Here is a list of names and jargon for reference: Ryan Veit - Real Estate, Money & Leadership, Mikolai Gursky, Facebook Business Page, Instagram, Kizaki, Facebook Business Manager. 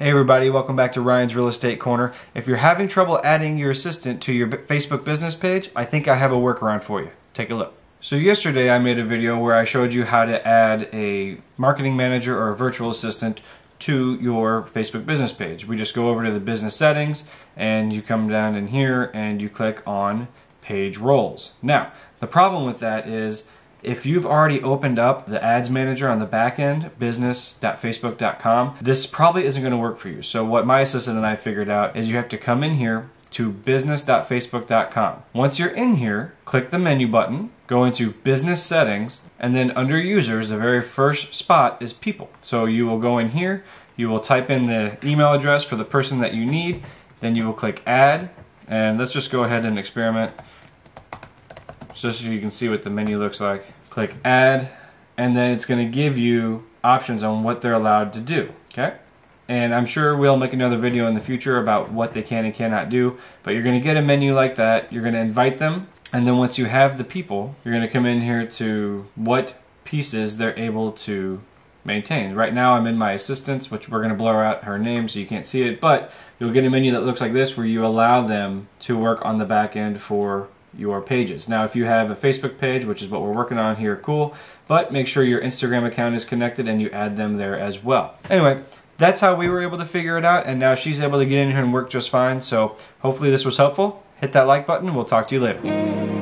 Hey everybody, welcome back to Ryan's Real Estate Corner. If you're having trouble adding your assistant to your Facebook business page, I think I have a workaround for you. Take a look. So yesterday I made a video where I showed you how to add a marketing manager or a virtual assistant to your Facebook business page. We just go over to the business settings and you come down in here and you click on page roles. Now, the problem with that is if you've already opened up the ads manager on the back end, business.facebook.com, this probably isn't going to work for you. So what my assistant and I figured out is you have to come in here to business.facebook.com. Once you're in here, click the menu button, go into business settings, and then under users, the very first spot is people. So you will go in here, you will type in the email address for the person that you need, then you will click add, and let's just go ahead and experiment. Just so you can see what the menu looks like. Click add, and then it's going to give you options on what they're allowed to do, okay? And I'm sure we'll make another video in the future about what they can and cannot do, but you're going to get a menu like that, you're going to invite them, and then once you have the people, you're going to come in here to what pieces they're able to maintain. Right now I'm in my assistants, which we're going to blur out her name so you can't see it, but you'll get a menu that looks like this where you allow them to work on the back end for your pages. Now if you have a Facebook page, which is what we're working on here, cool, but make sure your Instagram account is connected and you add them there as well. Anyway, that's how we were able to figure it out, and now she's able to get in here and work just fine, so hopefully this was helpful. Hit that like button, we'll talk to you later.